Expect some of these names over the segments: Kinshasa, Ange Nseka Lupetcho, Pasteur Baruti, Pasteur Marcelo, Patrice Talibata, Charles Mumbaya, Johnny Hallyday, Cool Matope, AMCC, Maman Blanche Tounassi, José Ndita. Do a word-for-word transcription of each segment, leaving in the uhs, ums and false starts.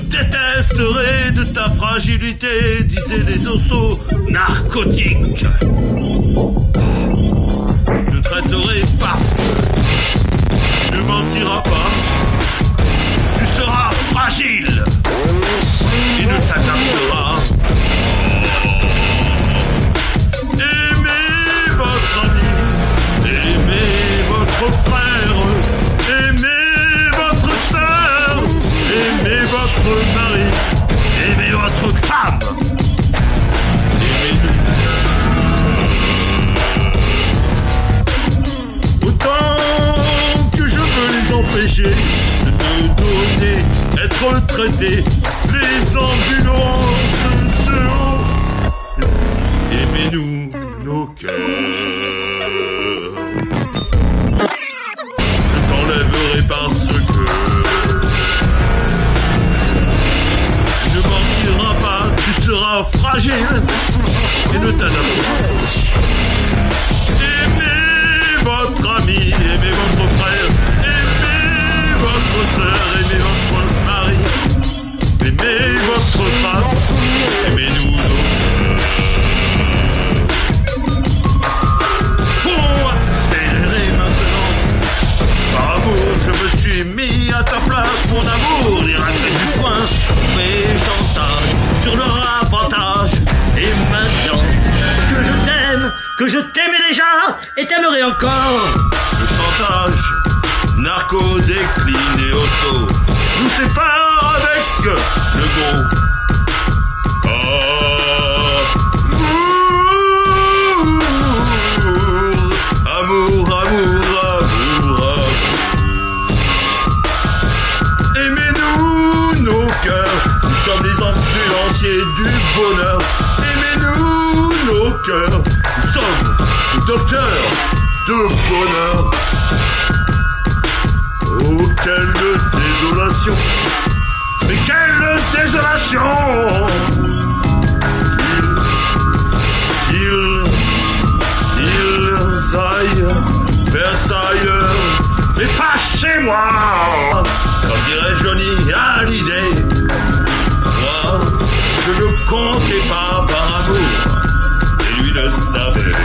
te détesterai de ta fragilité, disaient les autos narcotiques. Je te traiterai parce que tu ne mentiras pas, tu seras fragile et ne t'adapteras. Aimez votre ami, aimez votre frère, aimez votre soeur, aimez votre mari, aimez votre femme. Autant que je veux les empêcher de te donner, être traité, les ambulances seront. Aimez-nous nos cœurs. Je t'enlèverai parce que tu ne mentiras pas, tu seras fragile et ne t'adapteras pas. Aimez votre ami, aimez votre frère, aimez votre soeur, aimez votre mari, aimez votre femme, aimez-nous nos cœurs. Pour accélérer maintenant, par amour, je me suis mis à ta place. Mon amour, les raclés du coin, mais j'entage sur leur avantage. Et maintenant que je t'aime, que je t'aimais déjà et t'aimerai encore, le chantage, narco, décliné, auto, nous sépare avec le groupe. Ah, amour, amour, amour, amour. Aimez-nous nos cœurs, nous sommes les ambulanciers du bonheur. Aimez-nous nos cœurs, nous sommes les docteurs de bonheur. Oh, quelle désolation! Mais quelle désolation! Ils, ils, ils aillent vers ailleurs, mais pas chez moi! Comme dirait Johnny Hallyday, moi, je ne comptais pas par amour, et lui le savait.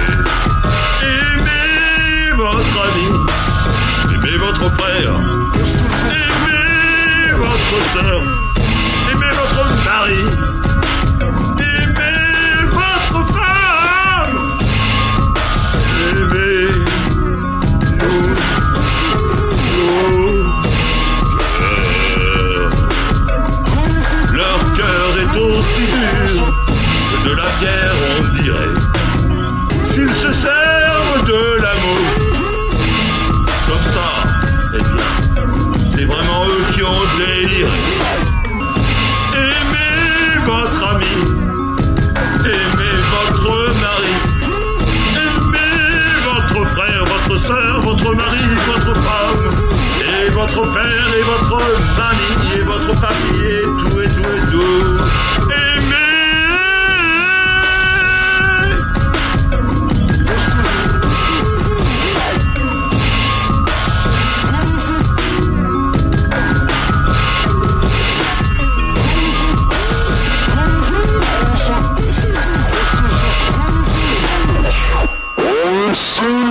Aimez votre ami, aimez votre frère, votre soeur, aimez votre mari, aimez votre femme, aimez-nous nos cœurs. Leur cœur est aussi dur que de la pierre, on dirait, s'ils se servent de l'amour comme ça. C'est vraiment eux qui ont déliré. Aimez votre ami, aimez votre mari, aimez votre frère, votre soeur, votre mari, votre femme, et votre père, et votre mamie, et votre papy, et tout, et tout, et tout.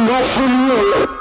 Nothing more.